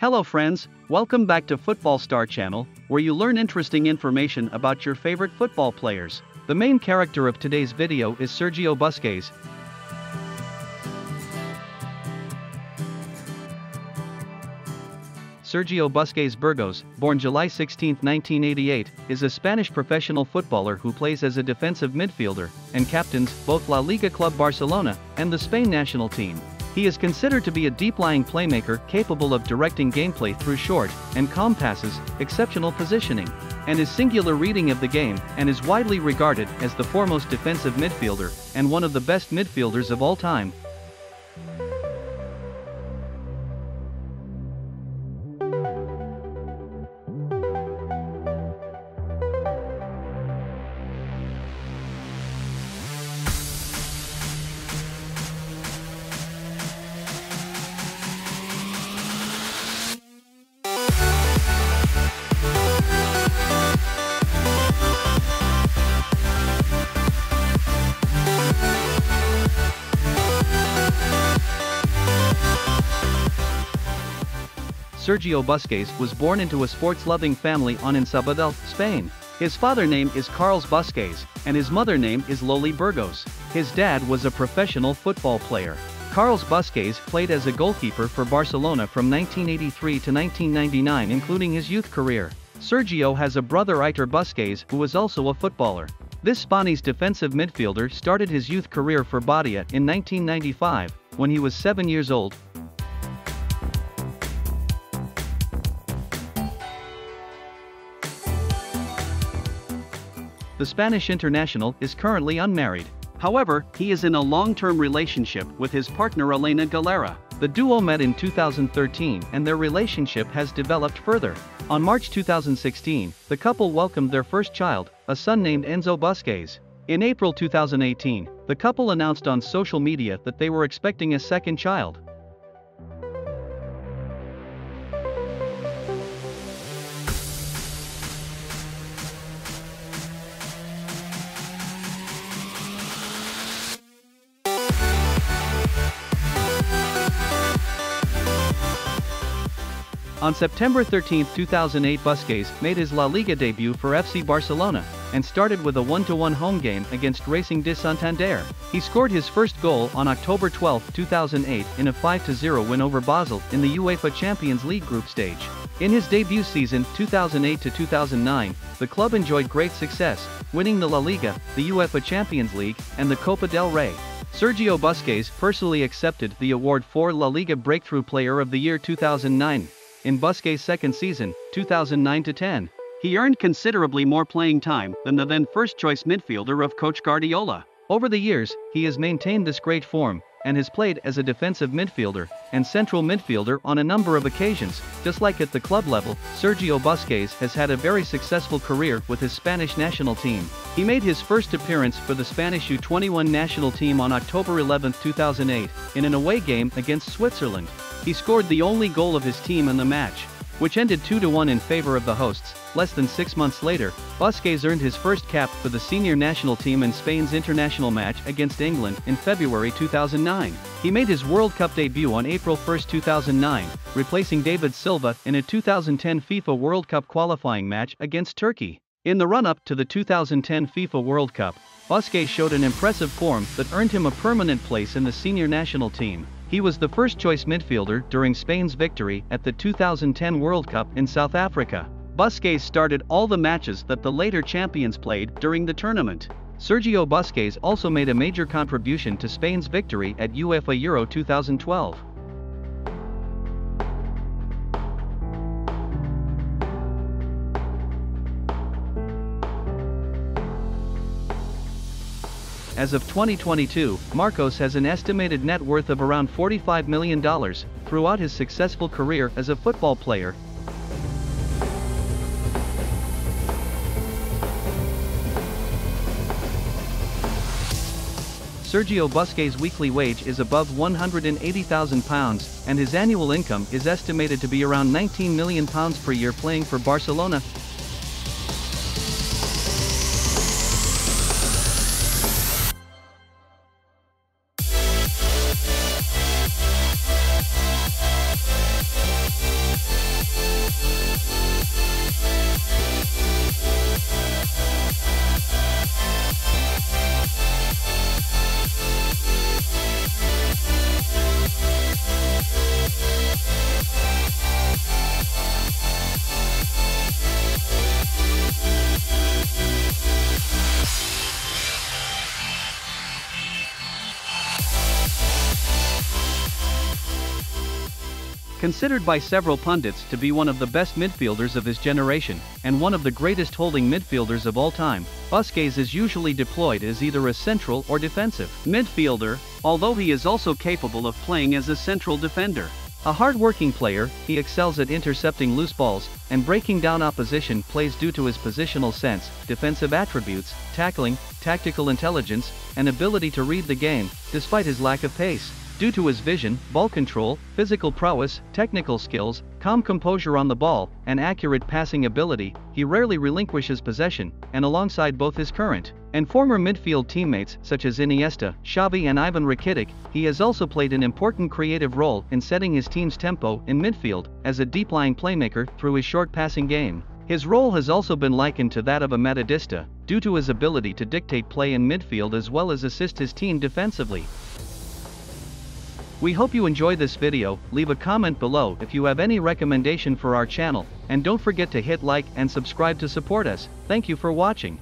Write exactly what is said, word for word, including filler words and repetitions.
Hello friends, welcome back to Football Star channel, where you learn interesting information about your favorite football players. The main character of today's video is Sergio Busquets. Sergio Busquets Burgos, born July sixteenth nineteen eighty-eight, is a Spanish professional footballer who plays as a defensive midfielder and captains both La Liga club Barcelona and the Spain national team. He is considered to be a deep-lying playmaker capable of directing gameplay through short and calm passes, exceptional positioning, and his singular reading of the game, and is widely regarded as the foremost defensive midfielder and one of the best midfielders of all time. Sergio Busquets was born into a sports-loving family on in Sabadell, Spain. His father name is Carles Busquets, and his mother name is Loli Burgos. His dad was a professional football player. Carles Busquets played as a goalkeeper for Barcelona from nineteen eighty-three to nineteen ninety-nine, including his youth career. Sergio has a brother, Aitor Busquets, who is also a footballer. This Spanish defensive midfielder started his youth career for Badia in nineteen ninety-five, when he was seven years old. The Spanish international is currently unmarried. However, he is in a long-term relationship with his partner Elena Galera. The duo met in two thousand thirteen and their relationship has developed further. On March two thousand sixteen, the couple welcomed their first child, a son named Enzo Busquets. In April two thousand eighteen, the couple announced on social media that they were expecting a second child. On September thirteenth two thousand eight, Busquets made his La Liga debut for F C Barcelona and started with a one to one home game against Racing de Santander. He scored his first goal on October twelfth two thousand eight in a five to zero win over Basel in the UEFA Champions League group stage. In his debut season two thousand eight to two thousand nine, the club enjoyed great success, winning the La Liga, the UEFA Champions League, and the Copa del Rey. Sergio Busquets personally accepted the award for La Liga Breakthrough Player of the Year two thousand nine. In Busquets' second season, two thousand nine to ten, he earned considerably more playing time than the then first-choice midfielder of coach Guardiola. Over the years, he has maintained this great form and has played as a defensive midfielder and central midfielder on a number of occasions. Just like at the club level, Sergio Busquets has had a very successful career with his Spanish national team. He made his first appearance for the Spanish U twenty-one national team on October eleventh two thousand eight in an away game against Switzerland. He scored the only goal of his team in the match, which ended two to one in favor of the hosts. Less than six months later, Busquets earned his first cap for the senior national team in Spain's international match against England in February two thousand nine. He made his World Cup debut on April first two thousand nine, replacing David Silva in a two thousand ten FIFA World Cup qualifying match against Turkey. In the run-up to the two thousand ten FIFA World Cup, Busquets showed an impressive form that earned him a permanent place in the senior national team. He was the first-choice midfielder during Spain's victory at the two thousand ten World Cup in South Africa. Busquets started all the matches that the later champions played during the tournament. Sergio Busquets also made a major contribution to Spain's victory at UEFA Euro two thousand twelve. As of twenty twenty-two, Marcos has an estimated net worth of around forty-five million dollars throughout his successful career as a football player. Sergio Busquets' weekly wage is above one hundred eighty thousand pounds, and his annual income is estimated to be around nineteen million pounds per year playing for Barcelona. Considered by several pundits to be one of the best midfielders of his generation, and one of the greatest holding midfielders of all time, Busquets is usually deployed as either a central or defensive midfielder, although he is also capable of playing as a central defender. A hard-working player, he excels at intercepting loose balls and breaking down opposition plays due to his positional sense, defensive attributes, tackling, tactical intelligence, and ability to read the game, despite his lack of pace. Due to his vision, ball control, physical prowess, technical skills, calm composure on the ball, and accurate passing ability, he rarely relinquishes possession, and alongside both his current and former midfield teammates such as Iniesta, Xavi and Ivan Rakitic, he has also played an important creative role in setting his team's tempo in midfield, as a deep-lying playmaker through his short passing game. His role has also been likened to that of a metadista, due to his ability to dictate play in midfield as well as assist his team defensively. We hope you enjoy this video, leave a comment below if you have any recommendation for our channel, and don't forget to hit like and subscribe to support us. Thank you for watching.